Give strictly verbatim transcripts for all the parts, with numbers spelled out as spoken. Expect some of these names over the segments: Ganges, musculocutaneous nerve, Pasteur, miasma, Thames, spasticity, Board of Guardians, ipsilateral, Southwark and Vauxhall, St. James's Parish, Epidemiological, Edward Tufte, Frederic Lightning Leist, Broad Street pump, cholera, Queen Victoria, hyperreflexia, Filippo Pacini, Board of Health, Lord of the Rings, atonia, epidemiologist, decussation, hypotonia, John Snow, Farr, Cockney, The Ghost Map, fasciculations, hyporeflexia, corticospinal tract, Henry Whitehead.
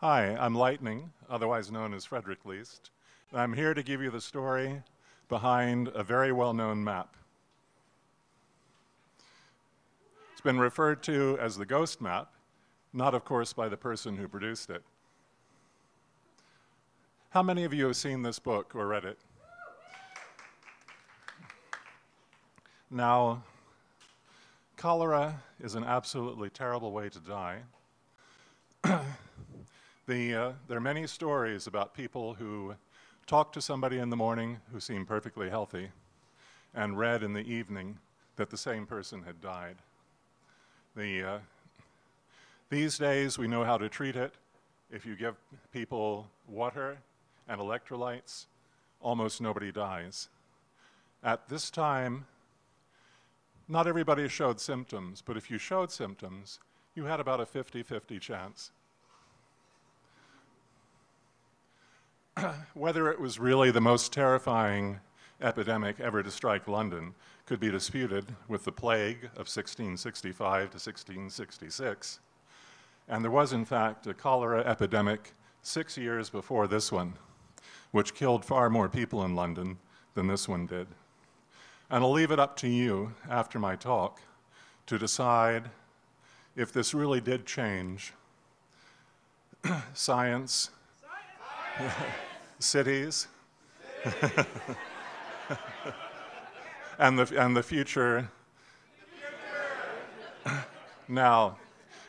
Hi, I'm Lightning, otherwise known as Frederic Leist. I'm here to give you the story behind a very well-known map. It's been referred to as the ghost map, not, of course, by the person who produced it. How many of you have seen this book or read it? Now, cholera is an absolutely terrible way to die. The, uh, there are many stories about people who talked to somebody in the morning who seemed perfectly healthy and read in the evening that the same person had died. The, uh, these days, we know how to treat it. If you give people water and electrolytes, almost nobody dies. At this time, not everybody showed symptoms, but if you showed symptoms, you had about a fifty fifty chance. Whether it was really the most terrifying epidemic ever to strike London could be disputed with the plague of sixteen sixty-five to sixteen sixty-six. And there was, in fact, a cholera epidemic six years before this one, which killed far more people in London than this one did. And I'll leave it up to you, after my talk, to decide if this really did change science, science. cities, cities. and, the, and the future. Now,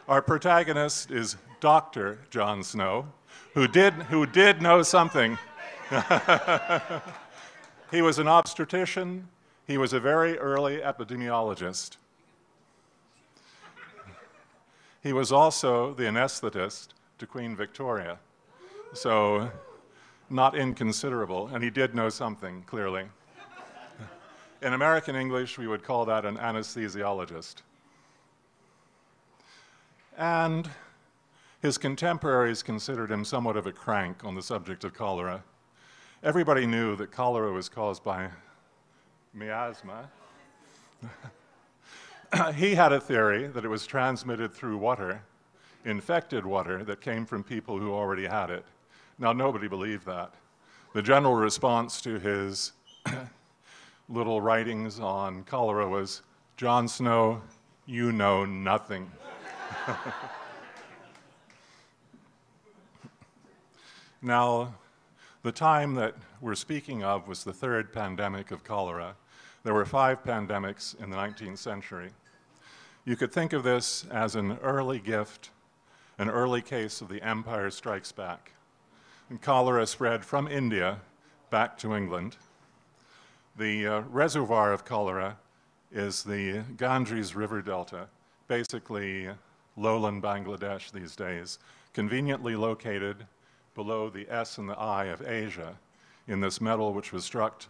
our protagonist is Doctor John Snow, who did, who did know something. He was an obstetrician. He was a very early epidemiologist. He was also the anesthetist to Queen Victoria, so not inconsiderable, and he did know something, clearly. In American English, we would call that an anesthesiologist. And his contemporaries considered him somewhat of a crank on the subject of cholera. Everybody knew that cholera was caused by miasma. He had a theory that it was transmitted through water, infected water that came from people who already had it. Now, nobody believed that. The general response to his little writings on cholera was, "John Snow, you know nothing." Now, the time that we're speaking of was the third pandemic of cholera. There were five pandemics in the nineteenth century. You could think of this as an early gift, an early case of the Empire Strikes Back. And cholera spread from India back to England. The uh, reservoir of cholera is the Ganges River Delta, basically lowland Bangladesh these days, conveniently located below the S and the I of Asia in this medal which was struck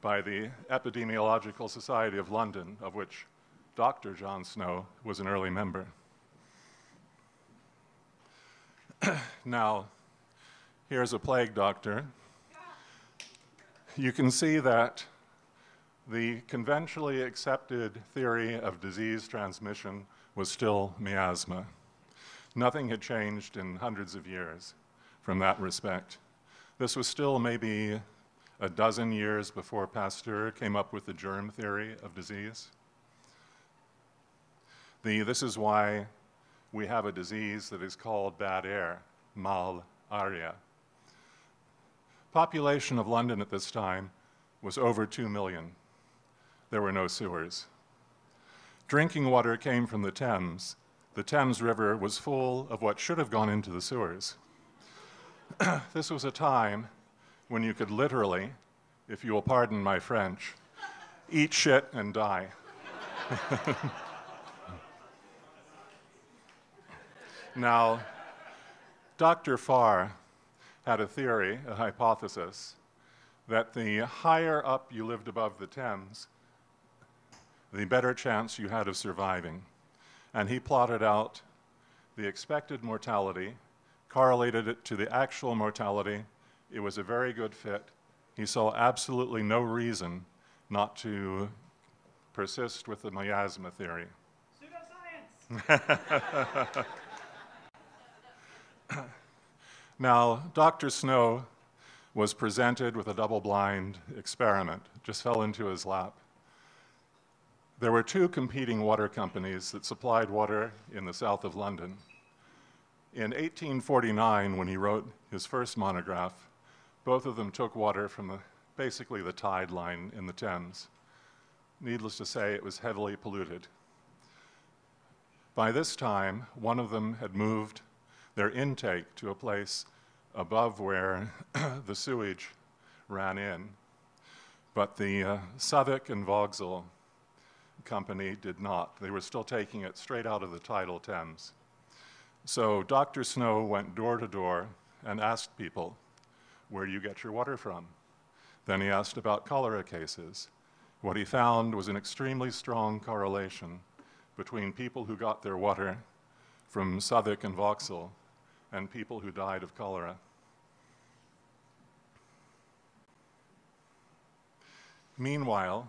by the Epidemiological Society of London, of which Doctor John Snow was an early member. Now, here's a plague doctor. You can see that the conventionally accepted theory of disease transmission was still miasma. Nothing had changed in hundreds of years from that respect. This was still maybe a dozen years before Pasteur came up with the germ theory of disease. The, this is why we have a disease that is called bad air, malaria. Population of London at this time was over two million. There were no sewers. Drinking water came from the Thames. The Thames River was full of what should have gone into the sewers. This was a time when you could literally, if you will pardon my French, eat shit and die. Now, Doctor Farr had a theory, a hypothesis, that the higher up you lived above the Thames, the better chance you had of surviving. And he plotted out the expected mortality, correlated it to the actual mortality. It was a very good fit. He saw absolutely no reason not to persist with the miasma theory. Pseudoscience! Now, Doctor Snow was presented with a double-blind experiment. It just fell into his lap. There were two competing water companies that supplied water in the south of London. In eighteen forty-nine, when he wrote his first monograph, both of them took water from the, basically the tide line in the Thames. Needless to say, it was heavily polluted. By this time, one of them had moved their intake to a place above where the sewage ran in. But the uh, Southwark and Vauxhall company did not. They were still taking it straight out of the tidal Thames. So Doctor Snow went door to door and asked people, where do you get your water from? Then he asked about cholera cases. What he found was an extremely strong correlation between people who got their water from Southwark and Vauxhall and people who died of cholera. Meanwhile,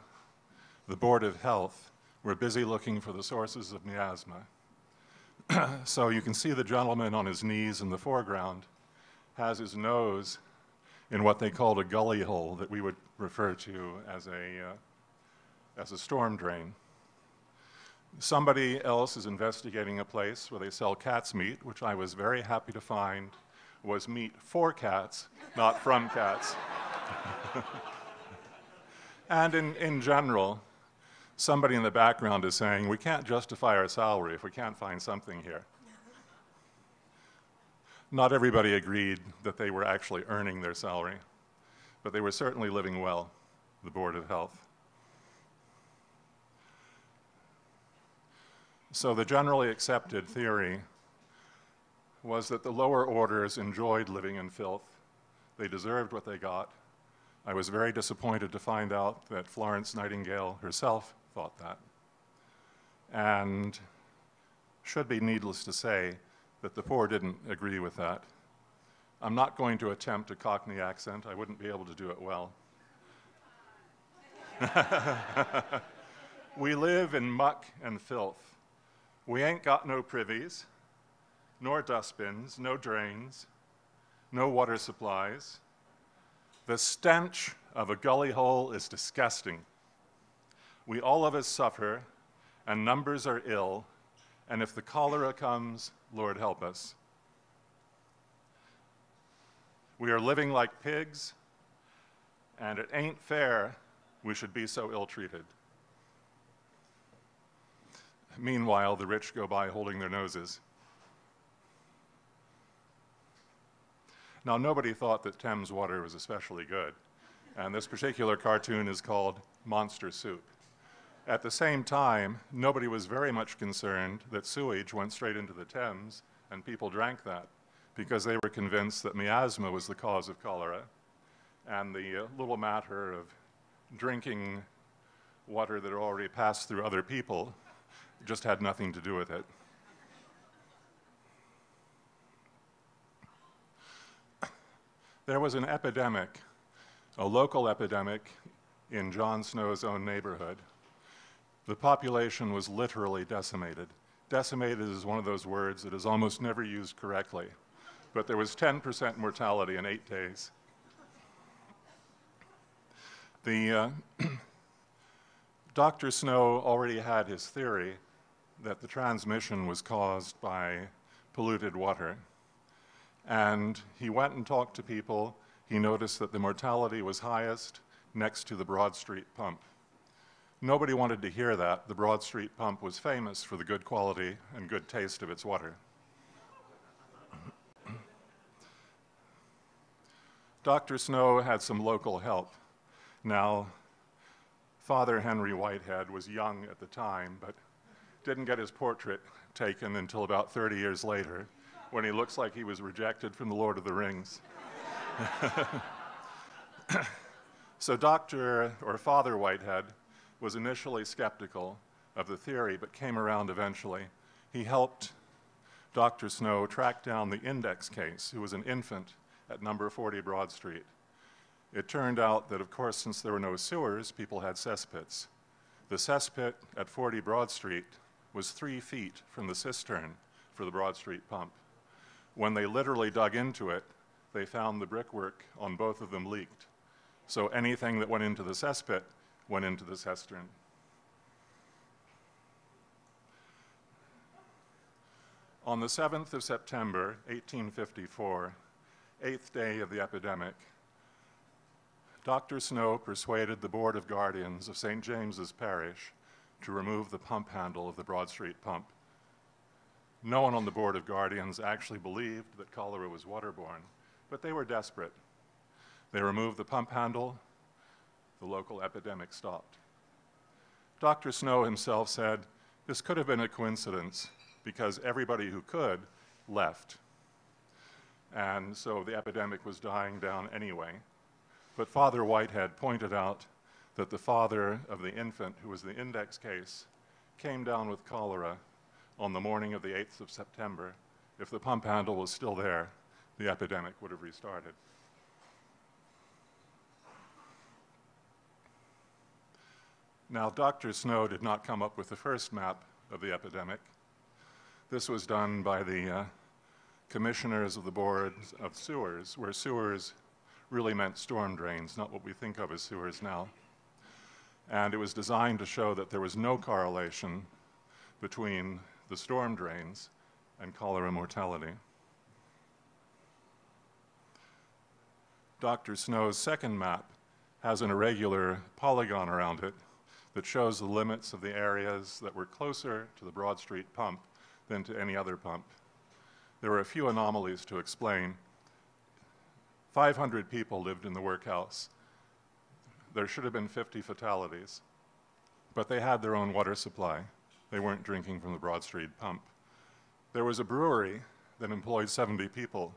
the Board of Health were busy looking for the sources of miasma. So you can see the gentleman on his knees in the foreground has his nose in what they called a gully hole that we would refer to as a, uh, as a storm drain. Somebody else is investigating a place where they sell cat's meat, which I was very happy to find was meat for cats, not from cats. And in, in general, somebody in the background is saying, we can't justify our salary if we can't find something here. Not everybody agreed that they were actually earning their salary, but they were certainly living well, the Board of Health. So the generally accepted theory was that the lower orders enjoyed living in filth. They deserved what they got. I was very disappointed to find out that Florence Nightingale herself thought that. And should be needless to say that the poor didn't agree with that. I'm not going to attempt a Cockney accent. I wouldn't be able to do it well. We live in muck and filth. We ain't got no privies, nor dustbins, no drains, no water supplies. The stench of a gully hole is disgusting. We all of us suffer, and numbers are ill, and if the cholera comes, Lord help us. We are living like pigs, and it ain't fair we should be so ill-treated. Meanwhile, the rich go by holding their noses. Now, nobody thought that Thames water was especially good, and this particular cartoon is called Monster Soup. At the same time, nobody was very much concerned that sewage went straight into the Thames, and people drank that, because they were convinced that miasma was the cause of cholera, and the little matter of drinking water that had already passed through other people just had nothing to do with it. There was an epidemic, a local epidemic in John Snow's own neighborhood. The population was literally decimated. Decimated is one of those words that is almost never used correctly, but there was ten percent mortality in eight days. The uh, Doctor Snow already had his theory that the transmission was caused by polluted water. And he went and talked to people. He noticed that the mortality was highest next to the Broad Street pump. Nobody wanted to hear that. The Broad Street pump was famous for the good quality and good taste of its water. Doctor Snow had some local help. Now, Father Henry Whitehead was young at the time, but didn't get his portrait taken until about thirty years later, when he looks like he was rejected from the Lord of the Rings. So Doctor or Father Whitehead was initially skeptical of the theory, but came around eventually. He helped Doctor Snow track down the index case, who was an infant at number forty Broad Street. It turned out that, of course, since there were no sewers, people had cesspits. The cesspit at forty Broad Street was three feet from the cistern for the Broad Street pump. When they literally dug into it, they found the brickwork on both of them leaked. So anything that went into the cesspit went into the cistern. On the seventh of September, eighteen fifty-four, eighth day of the epidemic, Doctor Snow persuaded the Board of Guardians of Saint James's Parish to remove the pump handle of the Broad Street pump. No one on the Board of Guardians actually believed that cholera was waterborne, but they were desperate. They removed the pump handle, the local epidemic stopped. Doctor Snow himself said, this could have been a coincidence because everybody who could left. And so the epidemic was dying down anyway. But Father Whitehead pointed out that the father of the infant, who was the index case, came down with cholera on the morning of the eighth of September. If the pump handle was still there, the epidemic would have restarted. Now, Doctor Snow did not come up with the first map of the epidemic. This was done by the uh, commissioners of the Board of Sewers, where sewers really meant storm drains, not what we think of as sewers now. And it was designed to show that there was no correlation between the storm drains and cholera mortality. Doctor Snow's second map has an irregular polygon around it that shows the limits of the areas that were closer to the Broad Street pump than to any other pump. There were a few anomalies to explain. five hundred people lived in the workhouse. There should have been fifty fatalities, but they had their own water supply. They weren't drinking from the Broad Street pump. There was a brewery that employed seventy people,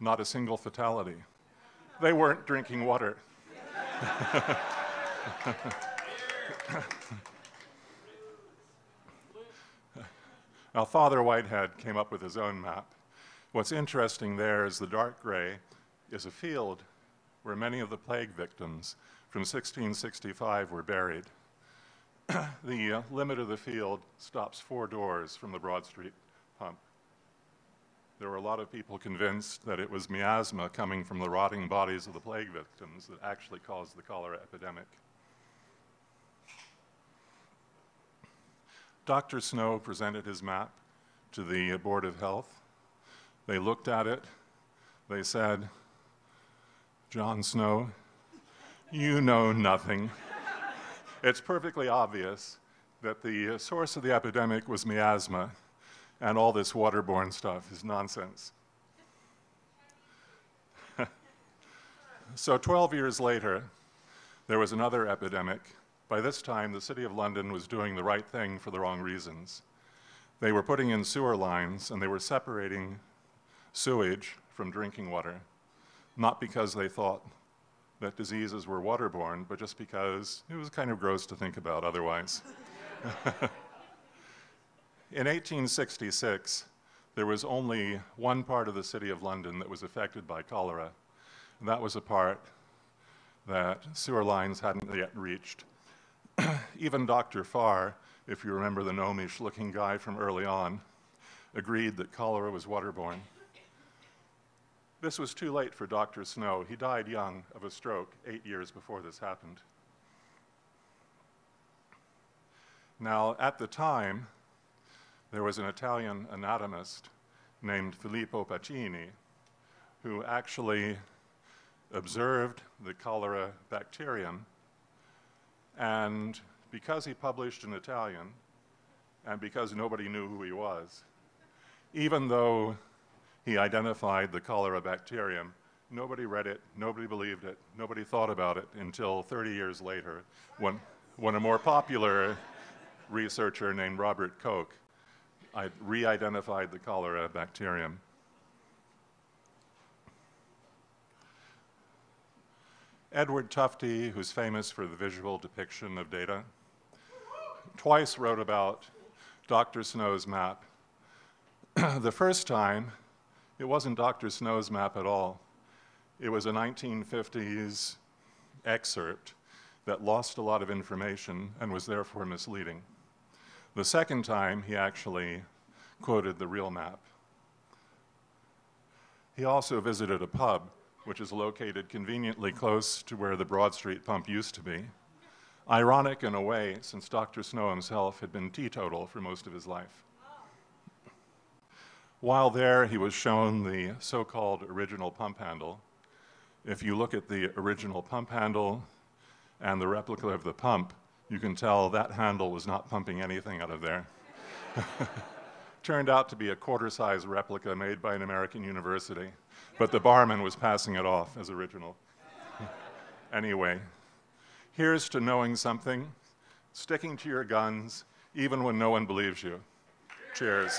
not a single fatality. They weren't drinking water. Now, Father Whitehead came up with his own map. What's interesting there is the dark gray is a field where many of the plague victims from sixteen sixty-five were buried. The uh, limit of the field stops four doors from the Broad Street pump. There were a lot of people convinced that it was miasma coming from the rotting bodies of the plague victims that actually caused the cholera epidemic. Doctor Snow presented his map to the Board of Health. They looked at it. They said, John Snow, you know nothing. It's perfectly obvious that the source of the epidemic was miasma, and all this waterborne stuff is nonsense. So twelve years later, there was another epidemic. By this time, the City of London was doing the right thing for the wrong reasons. They were putting in sewer lines, and they were separating sewage from drinking water, not because they thought that diseases were waterborne, but just because it was kind of gross to think about otherwise. In eighteen sixty-six, there was only one part of the City of London that was affected by cholera, and that was a part that sewer lines hadn't yet reached. Even Doctor Farr, if you remember the gnomish-looking guy from early on, agreed that cholera was waterborne. This was too late for Doctor Snow. He died young of a stroke eight years before this happened. Now, at the time, there was an Italian anatomist named Filippo Pacini who actually observed the cholera bacterium. And because he published in Italian, and because nobody knew who he was, even though he identified the cholera bacterium, nobody read it, nobody believed it, nobody thought about it until thirty years later when, when a more popular researcher named Robert Koch re-identified the cholera bacterium. Edward Tufte, who's famous for the visual depiction of data, twice wrote about Doctor Snow's map. The first time, it wasn't Doctor Snow's map at all. It was a nineteen fifties excerpt that lost a lot of information and was therefore misleading. The second time, he actually quoted the real map. He also visited a pub, which is located conveniently close to where the Broad Street pump used to be. Ironic in a way, since Doctor Snow himself had been teetotal for most of his life. While there, he was shown the so-called original pump handle. If you look at the original pump handle and the replica of the pump, you can tell that handle was not pumping anything out of there. Turned out to be a quarter-size replica made by an American university, but the barman was passing it off as original. Anyway, here's to knowing something, sticking to your guns, even when no one believes you. Cheers.